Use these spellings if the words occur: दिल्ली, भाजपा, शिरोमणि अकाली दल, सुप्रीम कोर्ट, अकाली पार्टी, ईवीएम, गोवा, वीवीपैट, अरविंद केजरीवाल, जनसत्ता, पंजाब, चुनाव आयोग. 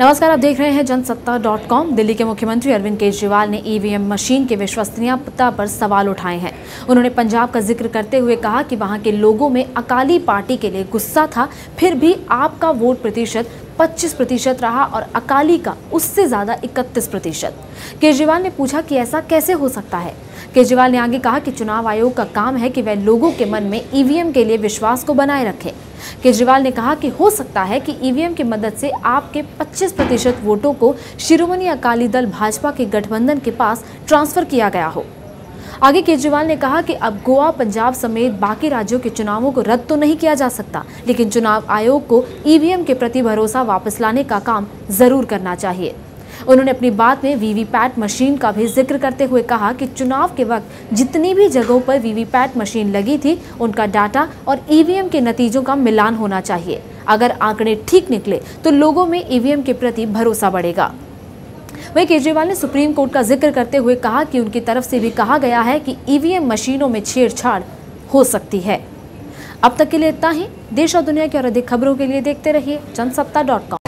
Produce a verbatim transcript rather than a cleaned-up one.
नमस्कार, आप देख रहे हैं जनसत्ता डॉट कॉम। दिल्ली के मुख्यमंत्री अरविंद केजरीवाल ने ईवीएम मशीन की विश्वसनीयता पर सवाल उठाए हैं। उन्होंने पंजाब का जिक्र करते हुए कहा कि वहां के लोगों में अकाली पार्टी के लिए गुस्सा था, फिर भी आपका वोट प्रतिशत पच्चीस प्रतिशत रहा और अकाली का उससे ज़्यादा इकतीस प्रतिशत। केजरीवाल ने पूछा कि ऐसा कैसे हो सकता है। केजरीवाल ने आगे कहा कि चुनाव आयोग का काम है कि वह लोगों के मन में ईवीएम के लिए विश्वास को बनाए रखे। केजरीवाल ने कहा कि हो सकता है कि ईवीएम की मदद से आपके पच्चीस प्रतिशत वोटों को शिरोमणि अकाली दल भाजपा के गठबंधन के पास ट्रांसफर किया गया हो। आगे केजरीवाल ने कहा कि अब गोवा, पंजाब समेत बाकी राज्यों के चुनावों को रद्द तो नहीं किया जा सकता, लेकिन चुनाव आयोग को ईवीएम के प्रति भरोसा वापस लाने का काम जरूर करना चाहिए। उन्होंने अपनी बात में वीवीपैट मशीन का भी जिक्र करते हुए कहा कि चुनाव के वक्त जितनी भी जगहों पर वीवीपैट मशीन लगी थी, उनका डाटा और ईवीएम के नतीजों का मिलान होना चाहिए। अगर आंकड़े ठीक निकले तो लोगों में ईवीएम के प्रति भरोसा बढ़ेगा। वहीं केजरीवाल ने सुप्रीम कोर्ट का जिक्र करते हुए कहा कि उनकी तरफ से भी कहा गया है कि ईवीएम मशीनों में छेड़छाड़ हो सकती है। अब तक के लिए इतना ही। देश और दुनिया की और अधिक खबरों के लिए देखते रहिए जनसत्ता डॉट कॉम।